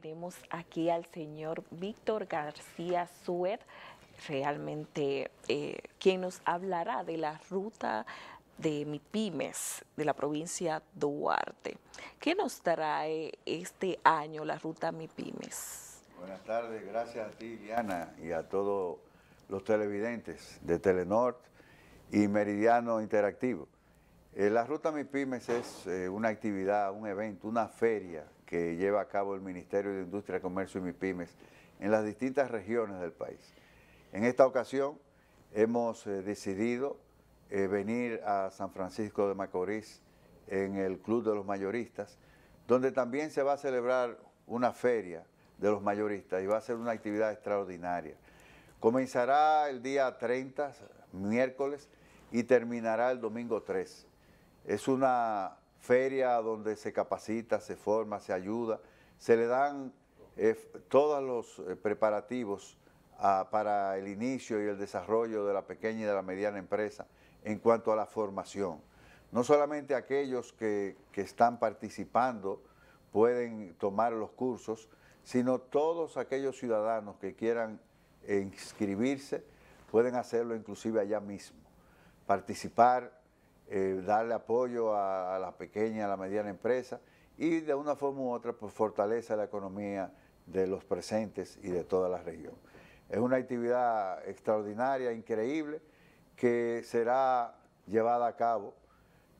Tenemos aquí al señor Víctor García Suárez, realmente quien nos hablará de la ruta de MIPYMES de la provincia Duarte. ¿Qué nos trae este año la ruta MIPYMES? Buenas tardes, gracias a ti, Diana, y a todos los televidentes de Telenorte y Meridiano Interactivo. La ruta MIPYMES es una actividad, un evento, una feria que lleva a cabo el Ministerio de Industria, Comercio y MIPYMES en las distintas regiones del país. En esta ocasión hemos decidido venir a San Francisco de Macorís en el Club de los Mayoristas, donde también se va a celebrar una feria de los mayoristas y va a ser una actividad extraordinaria. Comenzará el día 30, miércoles, y terminará el domingo 3. Es una feria donde se capacita, se forma, se ayuda, se le dan todos los preparativos para el inicio y el desarrollo de la pequeña y de la mediana empresa en cuanto a la formación. No solamente aquellos que están participando pueden tomar los cursos, sino todos aquellos ciudadanos que quieran inscribirse pueden hacerlo inclusive allá mismo, participar, darle apoyo a la pequeña, a la mediana empresa y de una forma u otra pues, fortalece la economía de los presentes y de toda la región. Es una actividad extraordinaria, increíble, que será llevada a cabo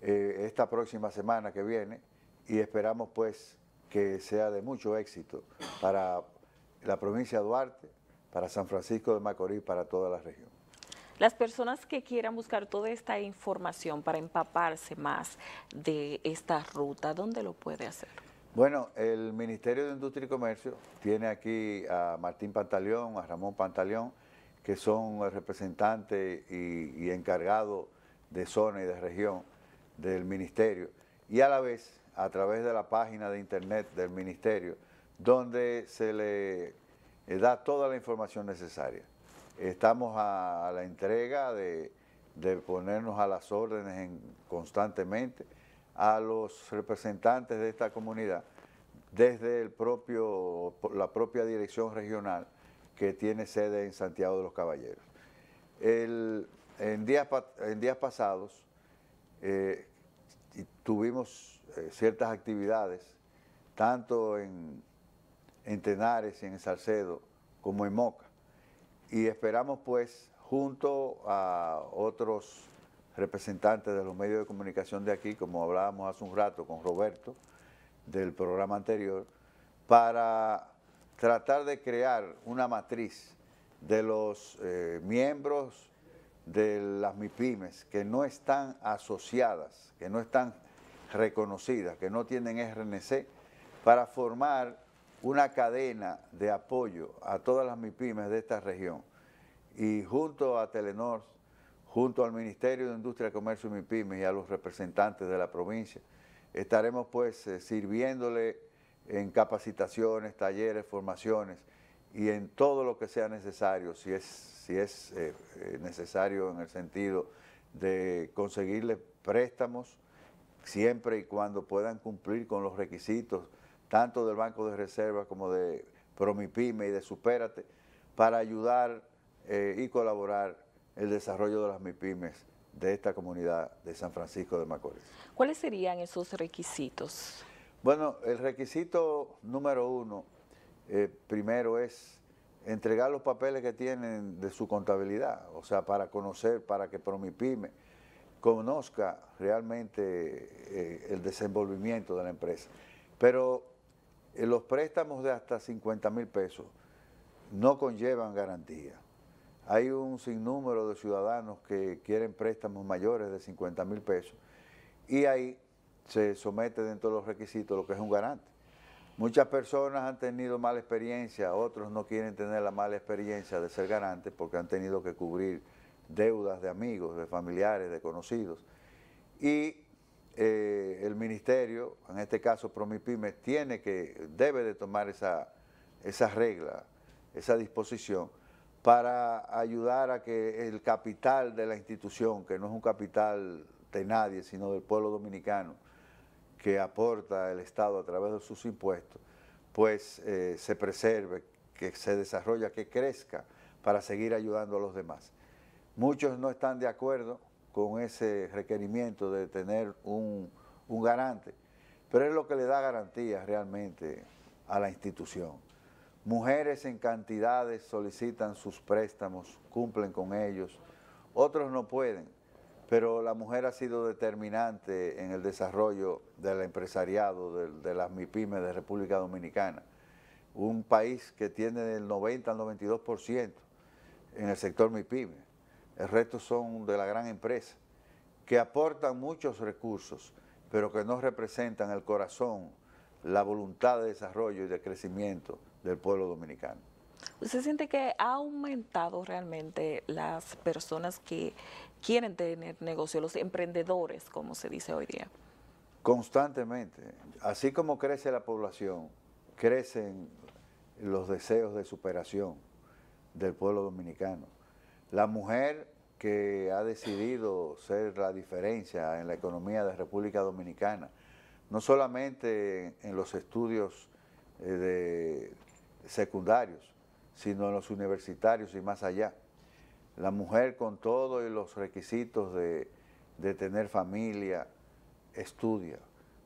esta próxima semana que viene y esperamos pues que sea de mucho éxito para la provincia de Duarte, para San Francisco de Macorís, para toda la región. Las personas que quieran buscar toda esta información para empaparse más de esta ruta, ¿dónde lo puede hacer? Bueno, el Ministerio de Industria y Comercio tiene aquí a Martín Pantaleón, a Ramón Pantaleón, que son representantes y encargados de zona y de región del Ministerio, y a la vez a través de la página de internet del Ministerio, donde se le da toda la información necesaria. Estamos a la entrega de ponernos a las órdenes constantemente a los representantes de esta comunidad, desde la propia dirección regional que tiene sede en Santiago de los Caballeros. En días pasados tuvimos ciertas actividades, tanto en Tenares y en Salcedo como en Moca, y esperamos pues, junto a otros representantes de los medios de comunicación de aquí, como hablábamos hace un rato con Roberto del programa anterior, para tratar de crear una matriz de los miembros de las MIPYMES que no están asociadas, que no están reconocidas, que no tienen RNC, para formar una cadena de apoyo a todas las MIPYMES de esta región. Y junto a Telenor, junto al Ministerio de Industria, Comercio y MIPYMES y a los representantes de la provincia, estaremos pues sirviéndole en capacitaciones, talleres, formaciones y en todo lo que sea necesario, si es necesario en el sentido de conseguirle préstamos siempre y cuando puedan cumplir con los requisitos tanto del Banco de Reserva como de Promipyme y de Supérate, para ayudar y colaborar el desarrollo de las MIPYMES de esta comunidad de San Francisco de Macorís. ¿Cuáles serían esos requisitos? Bueno, el requisito número uno, primero es entregar los papeles que tienen de su contabilidad, o sea, para conocer, para que Promipyme conozca realmente el desenvolvimiento de la empresa. Pero los préstamos de hasta 50.000 pesos no conllevan garantía. Hay un sinnúmero de ciudadanos que quieren préstamos mayores de 50.000 pesos y ahí se somete dentro de los requisitos lo que es un garante. Muchas personas han tenido mala experiencia, otros no quieren tener la mala experiencia de ser garantes porque han tenido que cubrir deudas de amigos, de familiares, de conocidos. Y el ministerio, en este caso Promipyme, debe de tomar esa regla, esa disposición, para ayudar a que el capital de la institución, que no es un capital de nadie, sino del pueblo dominicano, que aporta el Estado a través de sus impuestos, pues se preserve, que se desarrolle, que crezca para seguir ayudando a los demás. Muchos no están de acuerdo con ese requerimiento de tener un garante, pero es lo que le da garantía realmente a la institución. Mujeres en cantidades solicitan sus préstamos, cumplen con ellos, otros no pueden, pero la mujer ha sido determinante en el desarrollo del empresariado, de las MIPYMES de República Dominicana, un país que tiene el 90 al 92% en el sector MIPYME, el resto son de la gran empresa, que aportan muchos recursos, pero que no representan el corazón, la voluntad de desarrollo y de crecimiento del pueblo dominicano. ¿Usted siente que ha aumentado realmente las personas que quieren tener negocio, los emprendedores, como se dice hoy día? Constantemente. Así como crece la población, crecen los deseos de superación del pueblo dominicano. La mujer que ha decidido ser la diferencia en la economía de República Dominicana, no solamente en los estudios secundarios, sino en los universitarios y más allá. La mujer con todos los requisitos de tener familia, estudia,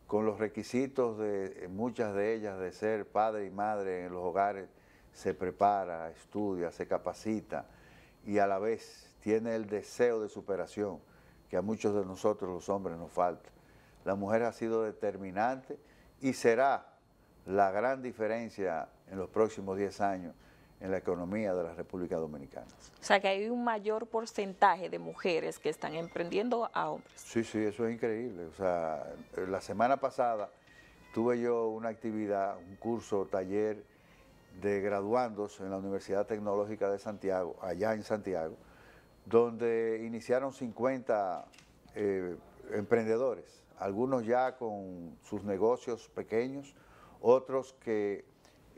con los requisitos de muchas de ellas de ser padre y madre en los hogares, se prepara, estudia, se capacita y a la vez tiene el deseo de superación que a muchos de nosotros los hombres nos falta. La mujer ha sido determinante y será la gran diferencia en los próximos 10 años en la economía de la República Dominicana. O sea que hay un mayor porcentaje de mujeres que están emprendiendo a hombres. Sí, sí, eso es increíble. O sea, la semana pasada tuve yo una actividad, un curso, taller de graduandos en la Universidad Tecnológica de Santiago, allá en Santiago, donde iniciaron 50 emprendedores, algunos ya con sus negocios pequeños, otros que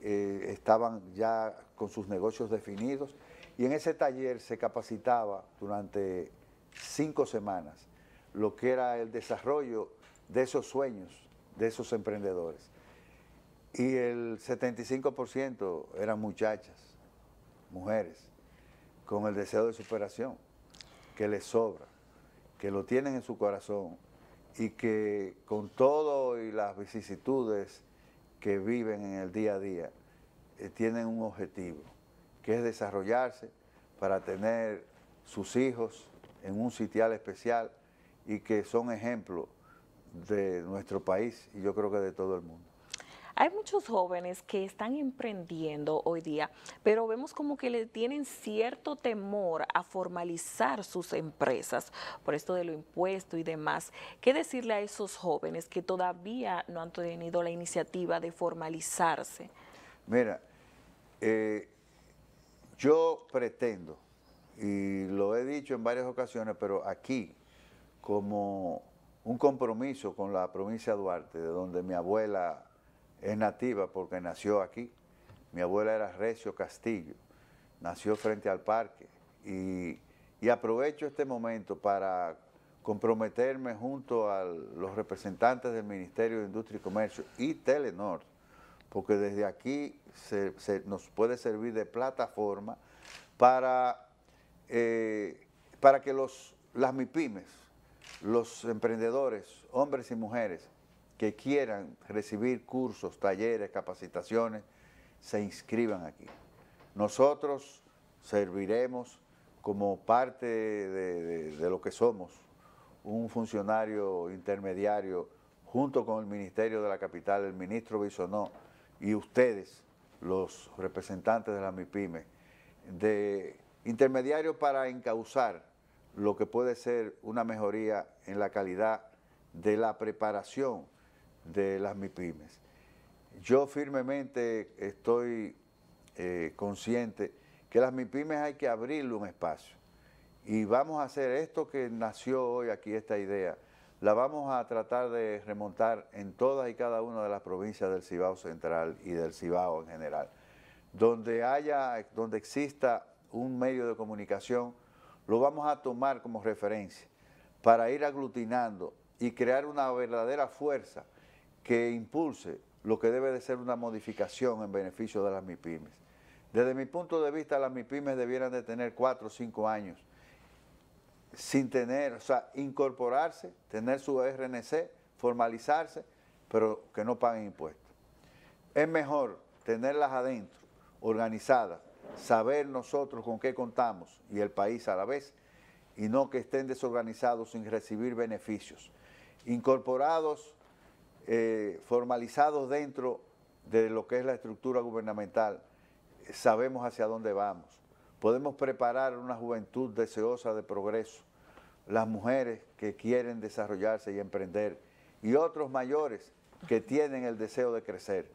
estaban ya con sus negocios definidos, y en ese taller se capacitaba durante 5 semanas lo que era el desarrollo de esos sueños, de esos emprendedores. Y el 75% eran muchachas, mujeres, con el deseo de superación, que les sobra, que lo tienen en su corazón y que con todo y las vicisitudes que viven en el día a día, tienen un objetivo, que es desarrollarse para tener sus hijos en un sitial especial y que son ejemplo de nuestro país y yo creo que de todo el mundo. Hay muchos jóvenes que están emprendiendo hoy día, pero vemos como que le tienen cierto temor a formalizar sus empresas por esto de lo impuesto y demás. ¿Qué decirle a esos jóvenes que todavía no han tenido la iniciativa de formalizarse? Mira, yo pretendo, y lo he dicho en varias ocasiones, pero aquí como un compromiso con la provincia de Duarte, de donde mi abuela es nativa porque nació aquí. Mi abuela era Recio Castillo, nació frente al parque. Y aprovecho este momento para comprometerme junto a los representantes del Ministerio de Industria y Comercio y Telenorte, porque desde aquí se nos puede servir de plataforma para que las MIPYMES, los emprendedores, hombres y mujeres, que quieran recibir cursos, talleres, capacitaciones, se inscriban aquí. Nosotros serviremos como parte de lo que somos, un funcionario intermediario junto con el Ministerio de la Capital, el ministro Bisonó y ustedes, los representantes de la MIPYME, de intermediario para encauzar lo que puede ser una mejoría en la calidad de la preparación de las MIPYMES. Yo firmemente estoy consciente que las MIPYMES hay que abrirle un espacio y vamos a hacer esto que nació hoy aquí, esta idea, la vamos a tratar de remontar en todas y cada una de las provincias del Cibao Central y del Cibao en general, donde exista un medio de comunicación, lo vamos a tomar como referencia para ir aglutinando y crear una verdadera fuerza que impulse lo que debe de ser una modificación en beneficio de las MIPYMES. Desde mi punto de vista, las MIPYMES debieran de tener 4 o 5 años sin tener, o sea, incorporarse, tener su RNC, formalizarse, pero que no paguen impuestos. Es mejor tenerlas adentro, organizadas, saber nosotros con qué contamos y el país a la vez, y no que estén desorganizados sin recibir beneficios. Incorporados, formalizados dentro de lo que es la estructura gubernamental, sabemos hacia dónde vamos. Podemos preparar una juventud deseosa de progreso, las mujeres que quieren desarrollarse y emprender, y otros mayores que tienen el deseo de crecer.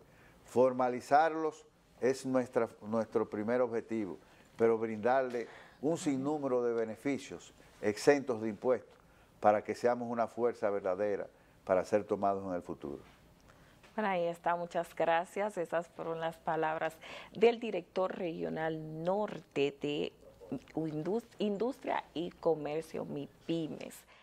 Formalizarlos es nuestro primer objetivo, pero brindarle un sinnúmero de beneficios exentos de impuestos para que seamos una fuerza verdadera para ser tomados en el futuro. Bueno, ahí está, muchas gracias. Esas fueron las palabras del director regional norte de Industria y Comercio MIPYMES.